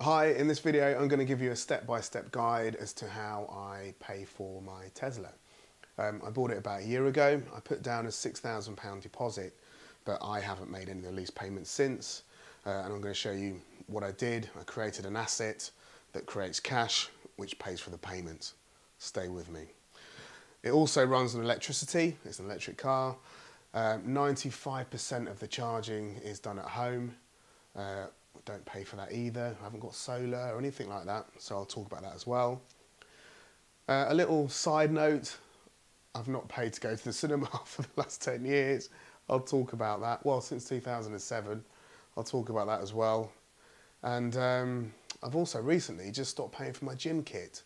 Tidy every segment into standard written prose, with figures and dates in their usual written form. Hi, in this video I'm going to give you a step-by-step guide as to how I pay for my Tesla. I bought it about a year ago. I put down a £6,000 deposit, but I haven't made any of the lease payments since, and I'm going to show you what I did. I created an asset that creates cash which pays for the payments. Stay with me. It also runs on electricity. It's an electric car. 95% of the charging is done at home. Don't pay for that either. I haven't got solar or anything like that, so I'll talk about that as well. A little side note, I've not paid to go to the cinema for the last 10 years. I'll talk about that. Well, since 2007, I'll talk about that as well. And I've also recently just stopped paying for my gym kit.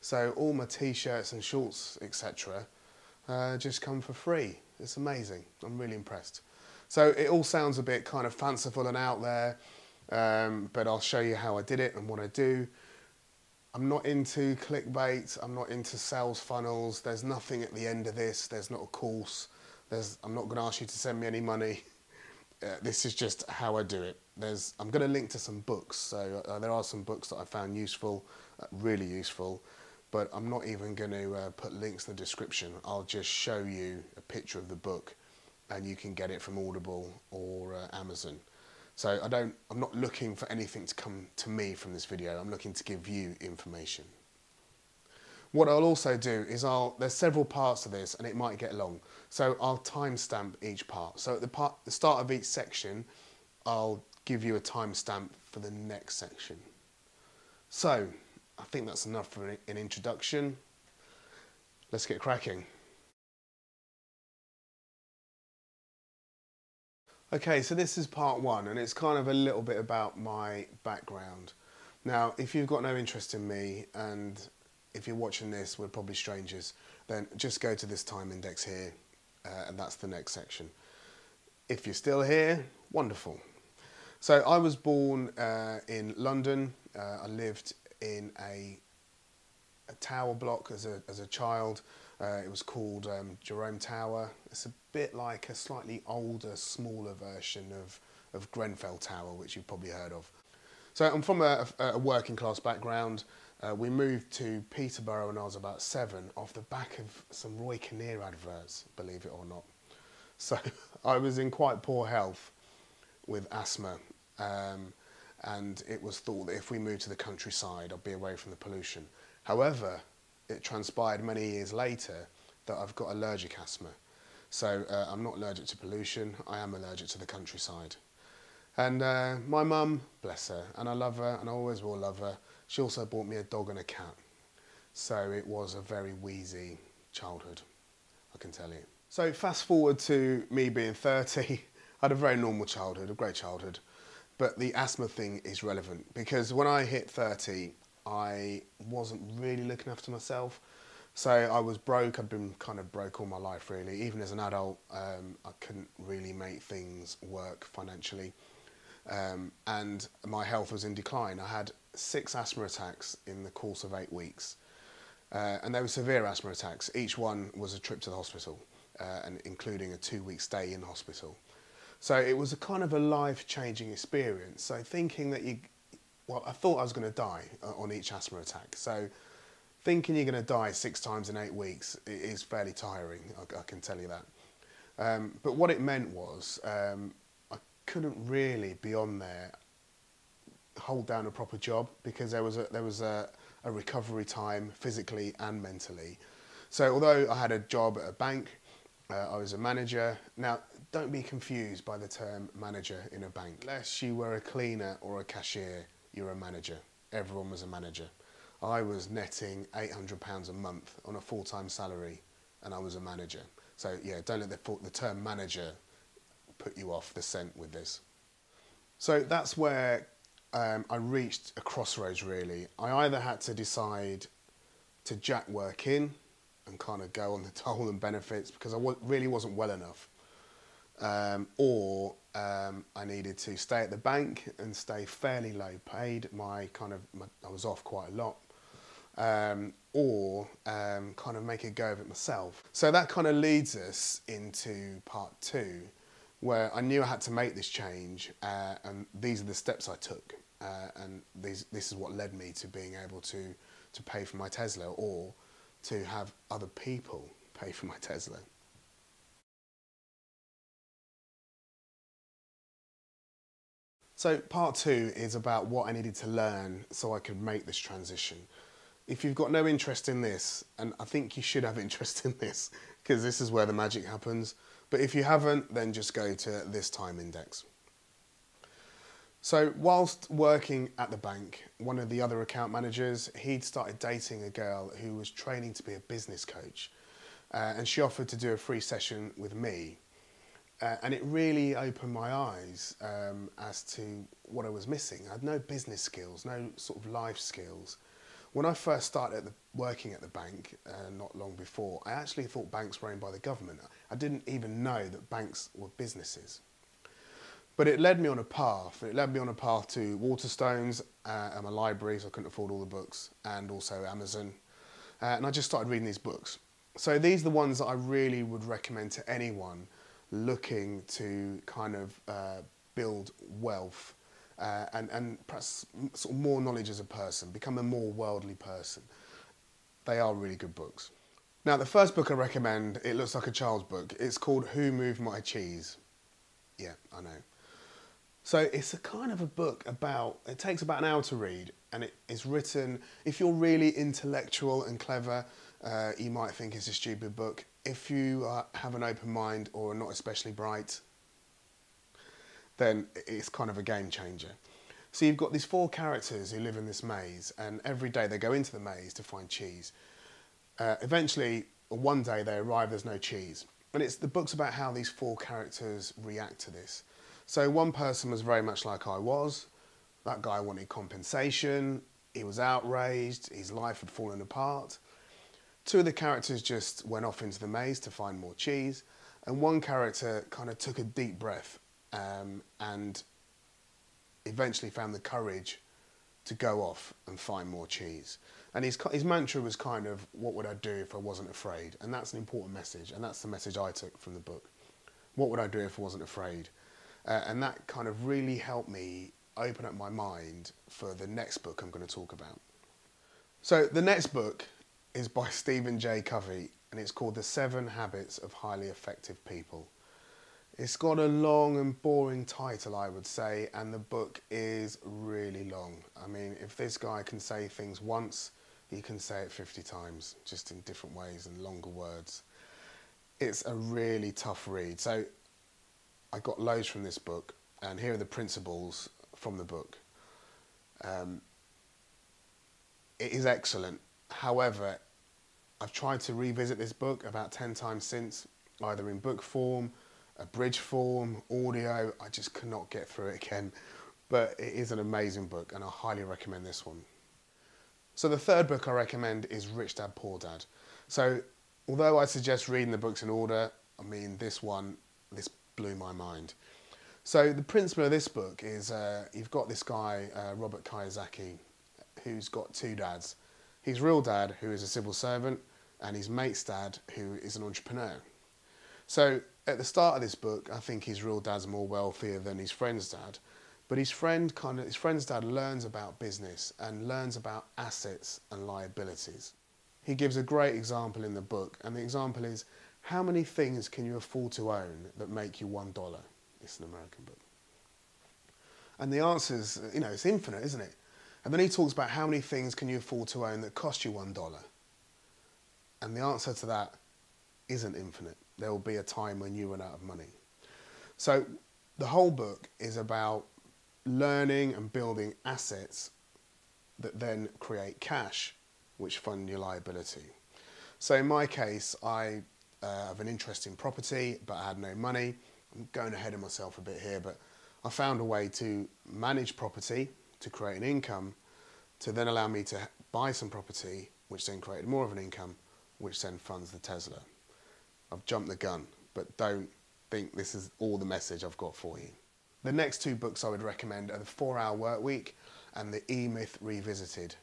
So all my t-shirts and shorts, etc. Just come for free. It's amazing. I'm really impressed. So it all sounds a bit kind of fanciful and out there, but I'll show you how I did it and what I do. I'm not into clickbait, I'm not into sales funnels, there's nothing at the end of this, there's not a course, I'm not going to ask you to send me any money. This is just how I do it. I'm going to link to some books, so there are some books that I found useful, really useful, but I'm not even going to put links in the description. I'll just show you a picture of the book and you can get it from Audible or Amazon. So I'm not looking for anything to come to me from this video. I'm looking to give you information. What I'll also do is there's several parts to this and it might get long. So I'll timestamp each part. So at the start of each section, I'll give you a timestamp for the next section. So I think that's enough for an introduction. Let's get cracking. Okay, so this is part one, and it's kind of a little bit about my background. Now, if you've got no interest in me, and if you're watching this, we're probably strangers, then just go to this time index here, and that's the next section. If you're still here, wonderful. So I was born in London. I lived in a tower block as a child. It was called Jerome Tower. It's a bit like a slightly older, smaller version of Grenfell Tower, which you've probably heard of. So I'm from a working class background. We moved to Peterborough when I was about 7 off the back of some Roy Kinnear adverts, believe it or not. So I was in quite poor health with asthma. And it was thought that if we moved to the countryside, I'd be away from the pollution. However, it transpired many years later that I've got allergic asthma. So I'm not allergic to pollution, I am allergic to the countryside. And my mum, bless her, and I love her and I always will love her, she also bought me a dog and a cat. So it was a very wheezy childhood, I can tell you. So fast forward to me being 30, I had a very normal childhood, a great childhood, but the asthma thing is relevant because when I hit 30, I wasn't really looking after myself, so I was broke. I've been kind of broke all my life really, even as an adult. I couldn't really make things work financially, and my health was in decline. I had 6 asthma attacks in the course of 8 weeks, and they were severe asthma attacks. Each one was a trip to the hospital, and including a 2-week stay in hospital. So it was a kind of a life-changing experience. So thinking that well, I thought I was going to die on each asthma attack. So thinking you're going to die 6 times in 8 weeks is fairly tiring, I can tell you that. But what it meant was I couldn't really, beyond there, hold down a proper job because there was a recovery time physically and mentally. So although I had a job at a bank, I was a manager. Now, don't be confused by the term manager in a bank. Unless you were a cleaner or a cashier, you're a manager. Everyone was a manager. I was netting £800 a month on a full-time salary and I was a manager. So yeah, don't let the term manager put you off the scent with this. So that's where I reached a crossroads really. I either had to decide to jack work in and kind of go on the toll and benefits because I really wasn't well enough. I needed to stay at the bank and stay fairly low paid. I was off quite a lot, kind of make a go of it myself. So that kind of leads us into part two, where I knew I had to make this change, and these are the steps I took. and this is what led me to being able to pay for my Tesla, or to have other people pay for my Tesla. So part two is about what I needed to learn so I could make this transition. If you've got no interest in this, and I think you should have interest in this, because this is where the magic happens, but if you haven't, then just go to this time index. So whilst working at the bank, one of the other account managers, he'd started dating a girl who was training to be a business coach, and she offered to do a free session with me. And it really opened my eyes as to what I was missing. I had no business skills, no sort of life skills. When I first started working at the bank, not long before, I actually thought banks were owned by the government. I didn't even know that banks were businesses. But it led me on a path. It led me on a path to Waterstones and my library, so I couldn't afford all the books, and also Amazon. And I just started reading these books. So these are the ones that I really would recommend to anyone looking to kind of build wealth and perhaps sort of more knowledge as a person, become a more worldly person. They are really good books. Now, the first book I recommend, it looks like a child's book. It's called Who Moved My Cheese? Yeah, I know. So it's a kind of a book about, it takes about an hour to read, and it is written, if you're really intellectual and clever, you might think it's a stupid book. If you have an open mind or are not especially bright, then it's kind of a game changer. So you've got these four characters who live in this maze, and every day they go into the maze to find cheese. Eventually, one day they arrive, there's no cheese. And the book's about how these four characters react to this. So one person was very much like I was. That guy wanted compensation. He was outraged. His life had fallen apart. Two of the characters just went off into the maze to find more cheese. And one character kind of took a deep breath and eventually found the courage to go off and find more cheese. And his mantra was kind of, what would I do if I wasn't afraid? And that's an important message, and that's the message I took from the book. What would I do if I wasn't afraid? And that kind of really helped me open up my mind for the next book I'm going to talk about. So the next book is by Stephen J Covey, and it's called The Seven Habits of Highly Effective People. It's got a long and boring title, I would say, and the book is really long. I mean, if this guy can say things once, he can say it 50 times, just in different ways and longer words. It's a really tough read. So I got loads from this book, and here are the principles from the book. It is excellent. However, I've tried to revisit this book about 10 times since, either in book form, abridged form, audio. I just cannot get through it again. But it is an amazing book, and I highly recommend this one. So the third book I recommend is Rich Dad Poor Dad. So although I suggest reading the books in order, I mean, this blew my mind. So the principle of this book is you've got this guy, Robert Kiyosaki, who's got two dads. His real dad, who is a civil servant, and his mate's dad, who is an entrepreneur. So at the start of this book, I think his real dad's more wealthier than his friend's dad, but his friend's dad learns about business and learns about assets and liabilities. He gives a great example in the book, and the example is, how many things can you afford to own that make you $1? It's an American book. And the answer's, you know, it's infinite, isn't it? And then he talks about how many things can you afford to own that cost you $1. And the answer to that isn't infinite. There will be a time when you run out of money. So the whole book is about learning and building assets that then create cash, which fund your liability. So in my case, I have an interest in property, but I had no money. I'm going ahead of myself a bit here, but I found a way to manage property, to create an income, to then allow me to buy some property, which then created more of an income, which then funds the Tesla. I've jumped the gun, but don't think this is all the message I've got for you. The next two books I would recommend are The Four-Hour Work Week and The E-Myth Revisited.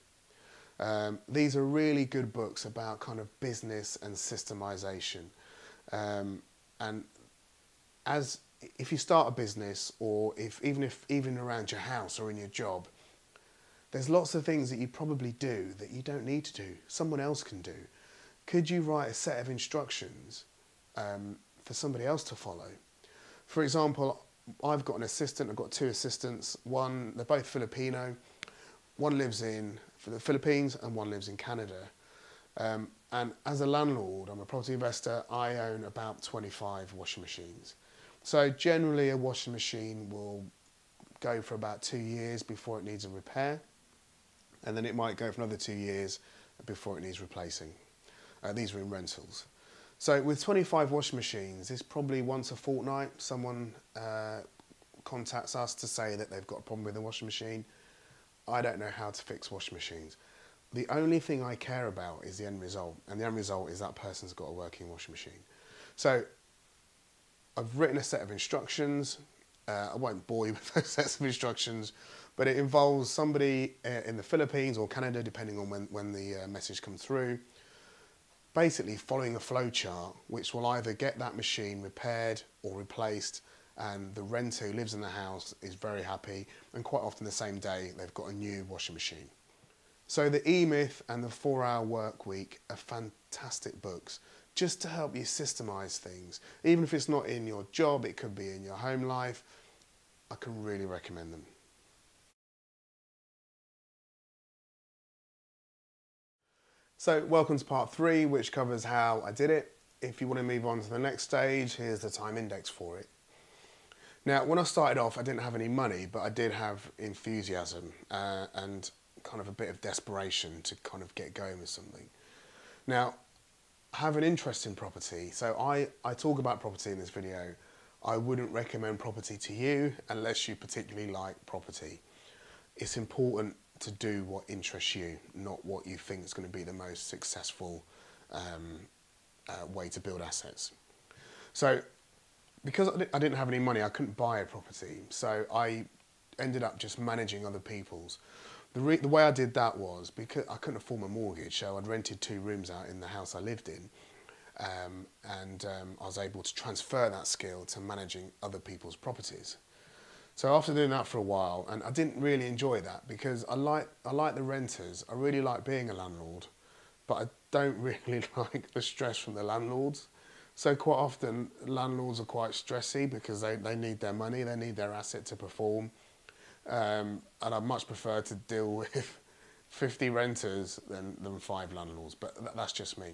These are really good books about kind of business and systemization. And if you start a business, or even around your house or in your job, There's lots of things that you probably do that you don't need to do. Someone else can do. Could you write a set of instructions for somebody else to follow? For example, I've got an assistant. I've got two assistants. One, they're both Filipino. One lives in the Philippines and one lives in Canada. And as a landlord, I'm a property investor, I own about 25 washing machines. So generally a washing machine will go for about 2 years before it needs a repair, and then it might go for another 2 years before it needs replacing. These are in rentals. So with 25 washing machines, it's probably once a fortnight someone contacts us to say that they've got a problem with the washing machine. I don't know how to fix washing machines. The only thing I care about is the end result, and the end result is that person's got a working washing machine. So I've written a set of instructions. I won't bore you with those sets of instructions, but it involves somebody in the Philippines or Canada, depending on when the message comes through, basically following a flowchart, which will either get that machine repaired or replaced, and the renter who lives in the house is very happy, and quite often the same day they've got a new washing machine. So The E-Myth and The Four-Hour Work Week are fantastic books just to help you systemize things. Even if it's not in your job, it could be in your home life. I can really recommend them. So welcome to part three, which covers how I did it. If you want to move on to the next stage, here's the time index for it. Now, when I started off, I didn't have any money, but I did have enthusiasm and kind of a bit of desperation to kind of get going with something. Now, I have an interest in property, so I talk about property in this video. I wouldn't recommend property to you unless you particularly like property. It's important to do what interests you, not what you think is going to be the most successful way to build assets. So because I didn't have any money, I couldn't buy a property, so I ended up just managing other people's. The way I did that was because I couldn't afford my mortgage, so I'd rented two rooms out in the house I lived in, and I was able to transfer that skill to managing other people's properties. So after doing that for a while, and I didn't really enjoy that because I like the renters, I really like being a landlord, but I don't really like the stress from the landlords. So quite often landlords are quite stressy because they need their money, they need their asset to perform. And I'd much prefer to deal with 50 renters than 5 landlords, but that's just me.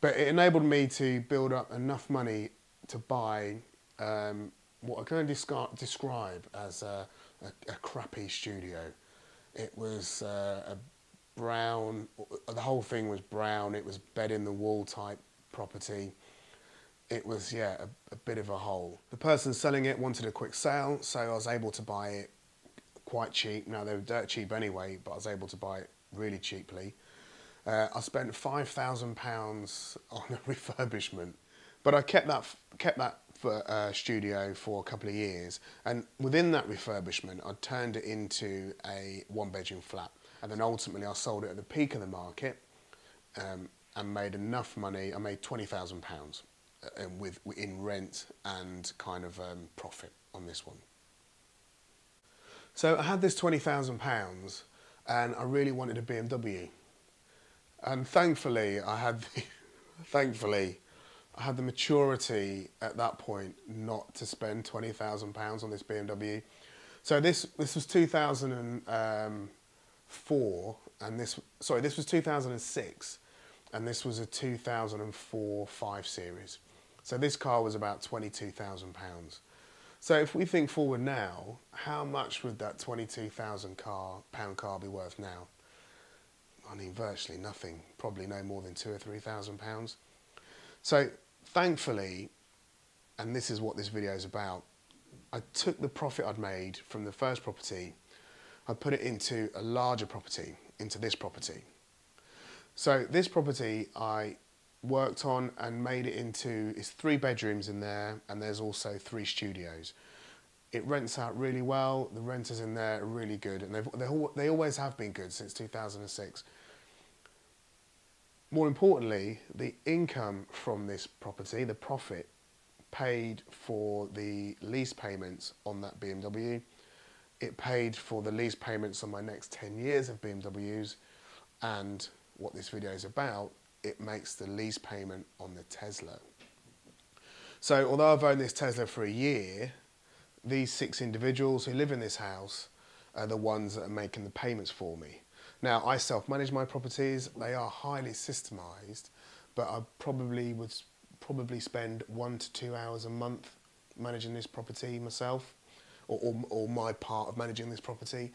But it enabled me to build up enough money to buy what I can describe as a crappy studio. It was a brown, the whole thing was brown, it was bed-in-the-wall type property. It was, yeah, a bit of a hole. The person selling it wanted a quick sale, so I was able to buy it quite cheap. Now, they were dirt cheap anyway, but I was able to buy it really cheaply. I spent £5,000 on a refurbishment, but I kept that studio for a couple of years, and within that refurbishment I turned it into a one-bedroom flat, and then ultimately I sold it at the peak of the market and made enough money. I made £20,000 in rent and kind of profit on this one. So I had this £20,000 and I really wanted a BMW. And thankfully I had the, maturity at that point not to spend £20,000 on this BMW. So this was 2004 and sorry, this was 2006 and this was a 2004 5 Series. So this car was about £22,000. So if we think forward now, how much would that £22,000 car be worth now? I mean, virtually nothing, probably no more than £2,000 or £3,000. So thankfully, and this is what this video is about, I took the profit I'd made from the first property, I put it into a larger property, into this property. So this property I worked on and made it into, it's 3 bedrooms in there and there's also 3 studios. It rents out really well, the renters in there are really good, and they always have been good since 2006. More importantly, the income from this property, the profit, paid for the lease payments on that BMW It paid for the lease payments on my next 10 years of BMWs, and what this video is about, it makes the lease payment on the Tesla. So although I've owned this Tesla for a year, these 6 individuals who live in this house are the ones that are making the payments for me. Now, I self-manage my properties. They are highly systemized, but I would probably spend 1 to 2 hours a month managing this property myself, or my part of managing this property.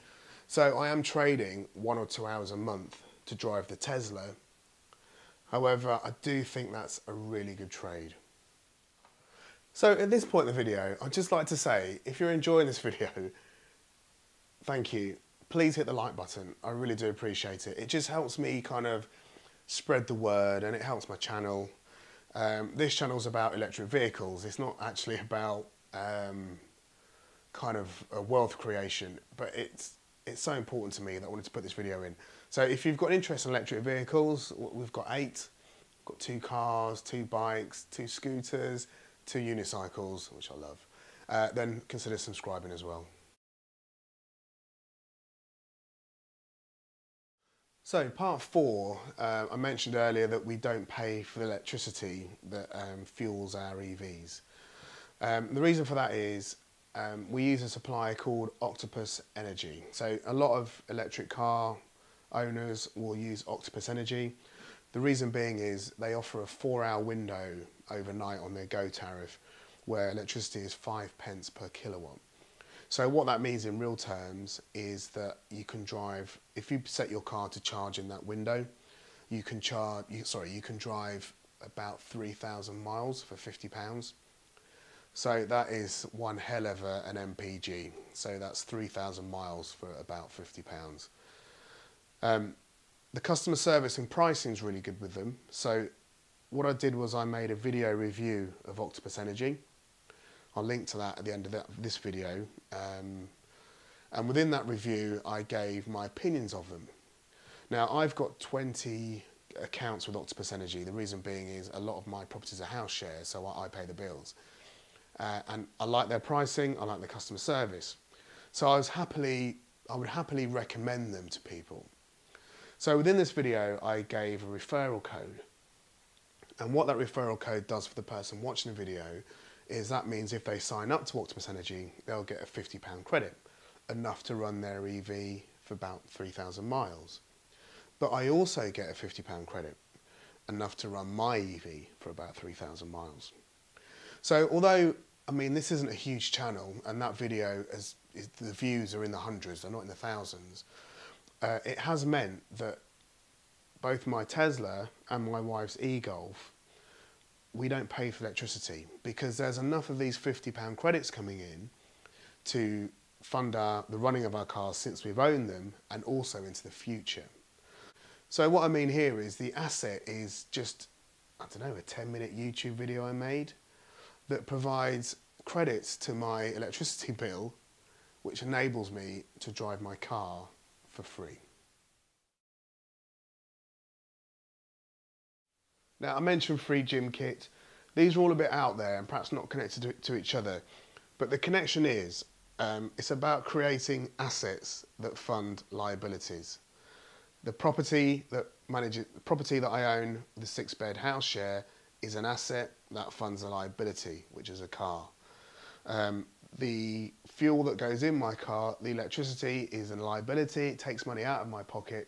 So I am trading 1 or 2 hours a month to drive the Tesla. However, I do think that's a really good trade. So at this point in the video, I'd just like to say, if you're enjoying this video, thank you. Please hit the like button. I really do appreciate it. It just helps me kind of spread the word, and it helps my channel. This channel's about electric vehicles. It's not actually about kind of a wealth creation, but it's so important to me that I wanted to put this video in. So if you've got an interest in electric vehicles, we've got 8. We've got 2 cars, 2 bikes, 2 scooters, 2 unicycles, which I love, then consider subscribing as well. So part 4, I mentioned earlier that we don't pay for the electricity that fuels our EVs. The reason for that is we use a supplier called Octopus Energy. So a lot of electric car owners will use Octopus Energy. The reason being is they offer a 4-hour window overnight on their go tariff where electricity is 5p per kilowatt. So what that means in real terms is that you can drive, if you set your car to charge in that window, you can charge, you can drive about 3,000 miles for £50. So that is one hell of an MPG. So that's 3,000 miles for about £50. The customer service and pricing is really good with them. So what I did was I made a video review of Octopus Energy. I'll link to that at the end of this video. And within that review, I gave my opinions of them. Now, I've got 20 accounts with Octopus Energy. The reason being is a lot of my properties are house share, so I pay the bills. And I like their pricing, I like the customer service. So I would happily recommend them to people. So within this video, I gave a referral code. And what that referral code does for the person watching the video is that means if they sign up to Octopus Energy, they'll get a £50 credit, enough to run their EV for about 3,000 miles. But I also get a £50 credit, enough to run my EV for about 3,000 miles. So although, I mean, this isn't a huge channel, and that video, the views are in the hundreds, they're not in the thousands, it has meant that both my Tesla and my wife's e-Golf, we don't pay for electricity because there's enough of these £50 credits coming in to fund the running of our cars since we've owned them and also into the future. So what I mean here is the asset is just, I don't know, a 10-minute YouTube video I made that provides credits to my electricity bill, which enables me to drive my car for free. Now, I mentioned free gym kit. These are all a bit out there and perhaps not connected to each other, but the connection is it's about creating assets that fund liabilities. The property that I own, the 6-bed house share, is an asset that funds a liability, which is a car. The fuel that goes in my car, the electricity, is a liability. It takes money out of my pocket.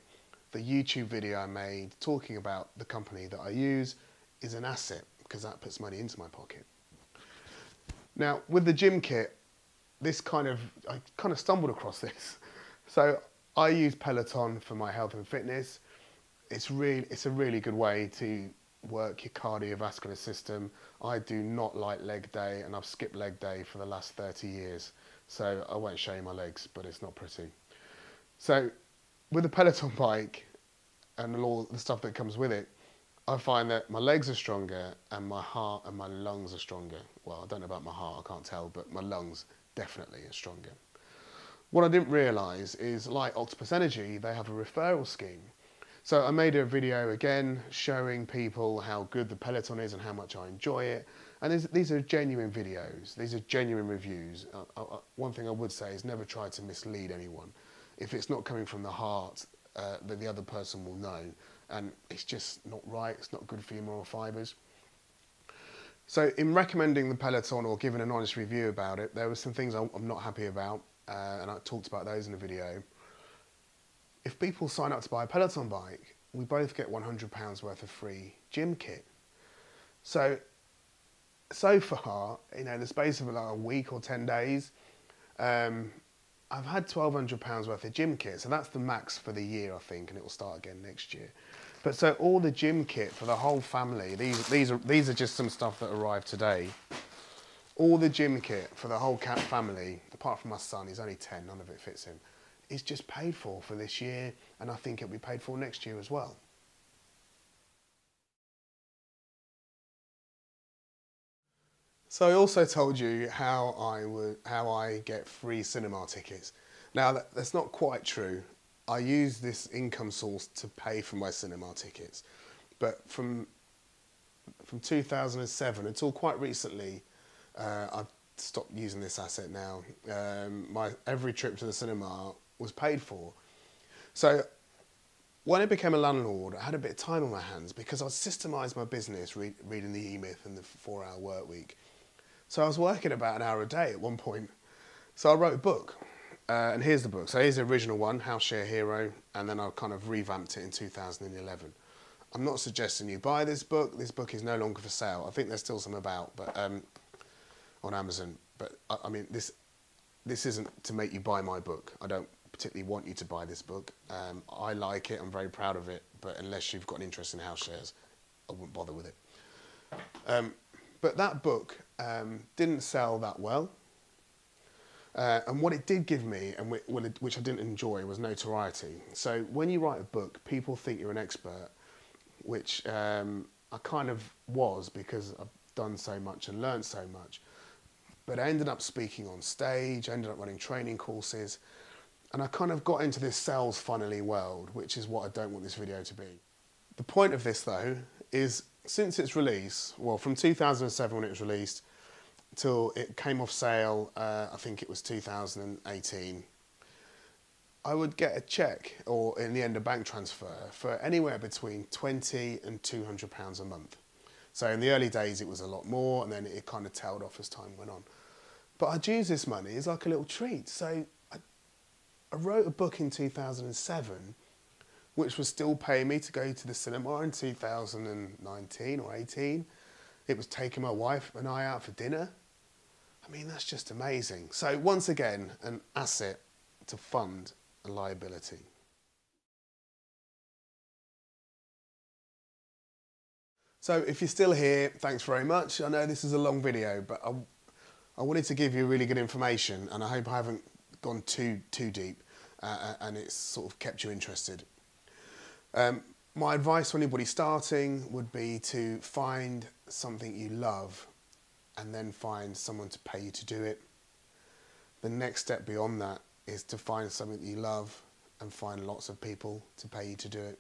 The YouTube video I made talking about the company that I use is an asset because that puts money into my pocket. Now, with the gym kit, I kind of stumbled across this. So I use Peloton for my health and fitness. It's a really good way to work your cardiovascular system. I do not like leg day, and I've skipped leg day for the last 30 years. So I won't show you my legs, but it's not pretty. So with the Peloton bike and all the stuff that comes with it, I find that my legs are stronger and my heart and my lungs are stronger. Well, I don't know about my heart, I can't tell, but my lungs definitely are stronger. What I didn't realise is, like Octopus Energy, they have a referral scheme. So I made a video again showing people how good the Peloton is and how much I enjoy it And these are genuine videos. These are genuine reviews. One thing I would say is never try to mislead anyone. If it's not coming from the heart, that the other person will know. And it's just not right. It's not good for your moral fibres. So in recommending the Peloton or giving an honest review about it, there were some things I'm not happy about, and I talked about those in a video. If people sign up to buy a Peloton bike, we both get £100 worth of free gym kit. So far, you know, in the space of like a week or 10 days, I've had £1,200 worth of gym kit, so that's the max for the year, I think, and it will start again next year. But so all the gym kit for the whole family, these are just some stuff that arrived today. All the gym kit for the whole cat family, apart from my son, he's only 10, none of it fits him, is just paid for this year, and I think it'll be paid for next year as well. So I also told you how I get free cinema tickets. Now that's not quite true. I use this income source to pay for my cinema tickets. But from 2007 until quite recently, I've stopped using this asset now. Every trip to the cinema was paid for. So when I became a landlord, I had a bit of time on my hands because I systemised my business reading The E-Myth and The Four-Hour Work Week. So I was working about an hour a day at one point. So I wrote a book. And here's the book. So here's the original one, House Share Hero, and then I kind of revamped it in 2011. I'm not suggesting you buy this book. This book is no longer for sale. I think there's still some about, but on Amazon. But I mean, this isn't to make you buy my book. I don't particularly want you to buy this book. I like it. I'm very proud of it. But unless you've got an interest in house shares, I wouldn't bother with it. But that book didn't sell that well. And what it did give me, and which I didn't enjoy, was notoriety. So when you write a book, people think you're an expert, which I kind of was because I've done so much and learned so much. But I ended up speaking on stage, ended up running training courses, and I kind of got into this sales funnel-y world, which is what I don't want this video to be. The point of this, though, is since its release, well, from 2007 when it was released, till it came off sale, I think it was 2018, I would get a cheque, or in the end a bank transfer, for anywhere between £20 and £200 a month. So in the early days it was a lot more, and then it kind of tailed off as time went on. But I'd use this money as like a little treat. So I wrote a book in 2007, which was still paying me to go to the cinema in 2019 or 18. It was taking my wife and I out for dinner. I mean, that's just amazing. So once again, an asset to fund a liability. So if you're still here, thanks very much. I know this is a long video, but I wanted to give you really good information, and I hope I haven't gone too deep and it's sort of kept you interested. My advice to anybody starting would be to find something you love and then find someone to pay you to do it. The next step beyond that is to find something that you love and find lots of people to pay you to do it.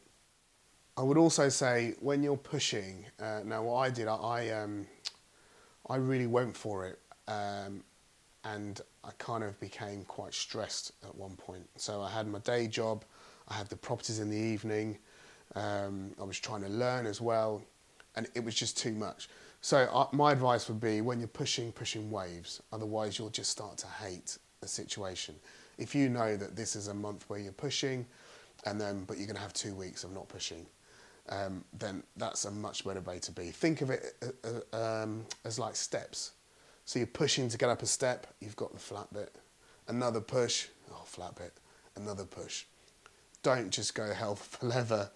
I would also say when you're pushing, now what I did, I really went for it and I kind of became quite stressed at one point. So I had my day job, I had the properties in the evening, I was trying to learn as well, and it was just too much. So my advice would be when you're pushing waves, otherwise you'll just start to hate the situation. If you know that this is a month where you're pushing, and then but you're going to have 2 weeks of not pushing, then that's a much better way to be. Think of it as like steps. So you're pushing to get up a step, you've got the flat bit, another push, oh flat bit, another push. Don't just go hell for leather.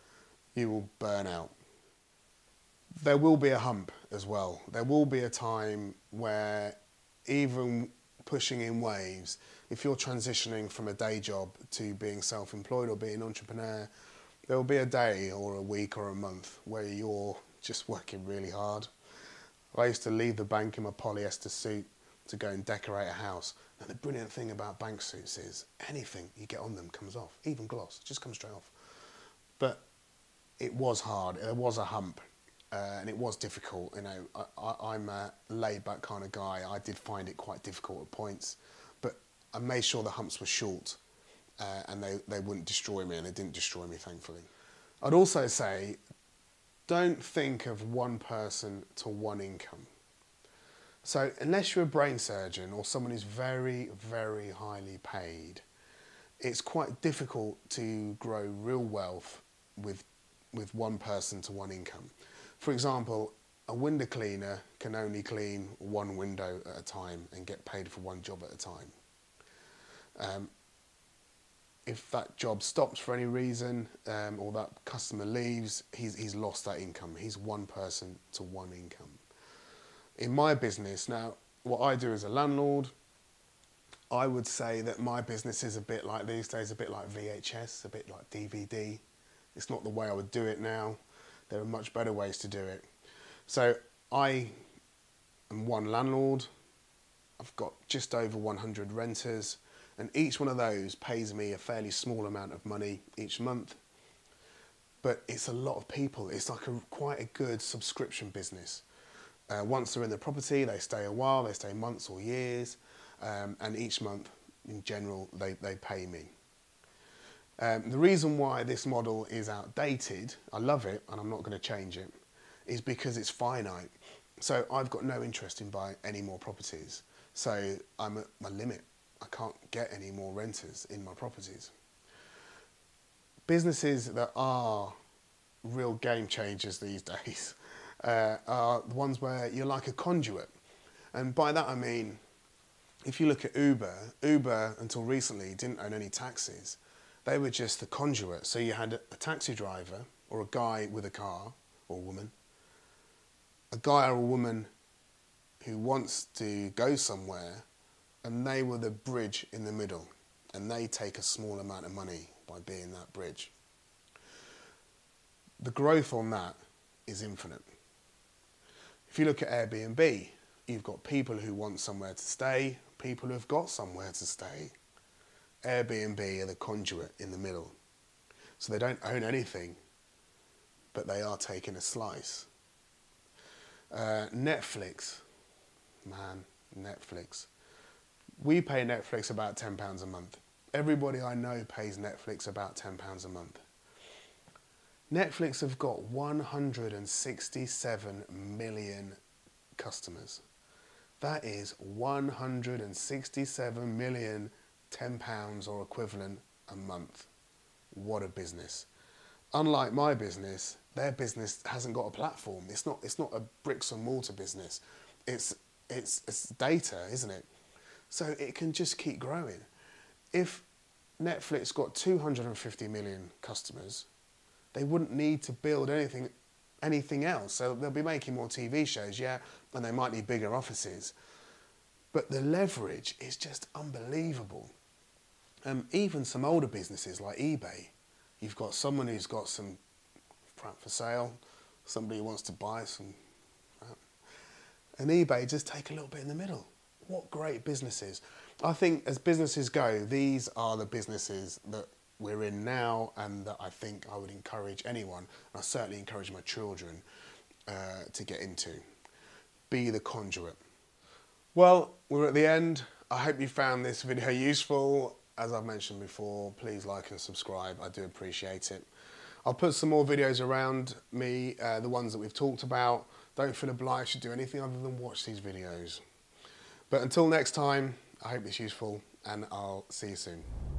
You will burn out. There will be a hump as well. There will be a time where even pushing in waves, if you're transitioning from a day job to being self-employed or being an entrepreneur, there will be a day or a week or a month where you're just working really hard. I used to leave the bank in my polyester suit to go and decorate a house. And the brilliant thing about bank suits is anything you get on them comes off, even gloss, just comes straight off. But it was hard, there was a hump. and it was difficult. You know, I'm a laid-back kind of guy. I did find it quite difficult at points, but I made sure the humps were short, and they wouldn't destroy me, and they didn't destroy me, thankfully. I'd also say, don't think of one person to one income. So unless you're a brain surgeon or someone who's very, very highly paid, it's quite difficult to grow real wealth with one person to one income. For example, a window cleaner can only clean one window at a time and get paid for one job at a time. If that job stops for any reason, or that customer leaves, he's lost that income. He's one person to one income. In my business, now, what I do as a landlord, I would say that my business is a bit like, these days, a bit like VHS, a bit like DVD. It's not the way I would do it now. There are much better ways to do it. So I am one landlord. I've got just over 100 renters, and each one of those pays me a fairly small amount of money each month. But it's a lot of people. It's like quite a good subscription business. Once they're in the property, they stay a while, they stay months or years, and each month, in general, they pay me. The reason why this model is outdated, I love it and I'm not going to change it, is because it's finite. So I've got no interest in buying any more properties. So I'm at my limit. I can't get any more renters in my properties. Businesses that are real game changers these days are the ones where you're like a conduit. And by that I mean, if you look at Uber, Uber until recently didn't own any taxis. They were just the conduit. So you had a taxi driver or a guy with a car or a woman, a guy or a woman who wants to go somewhere, and they were the bridge in the middle, and they take a small amount of money by being that bridge. The growth on that is infinite. If you look at Airbnb, you've got people who want somewhere to stay, people who have got somewhere to stay. Airbnb are the conduit in the middle. So they don't own anything, but they are taking a slice. Netflix, man, Netflix. We pay Netflix about £10 a month. Everybody I know pays Netflix about £10 a month. Netflix have got 167 million customers. That is 167 million £10 or equivalent a month. What a business. Unlike my business, their business hasn't got a platform. It's not a bricks and mortar business. It's data, isn't it? So it can just keep growing. If Netflix got 250 million customers, they wouldn't need to build anything else. So they'll be making more TV shows, yeah, and they might need bigger offices. But the leverage is just unbelievable. Even some older businesses like eBay, you've got someone who's got some crap for sale, somebody who wants to buy some, and eBay just take a little bit in the middle. What great businesses. I think as businesses go, these are the businesses that we're in now, and that I think I would encourage anyone, and I certainly encourage my children to get into. Be the conduit. Well, we're at the end. I hope you found this video useful. As I've mentioned before, please like and subscribe. I do appreciate it. I'll put some more videos around me, the ones that we've talked about. Don't feel obliged to do anything other than watch these videos. But until next time, I hope it's useful, and I'll see you soon.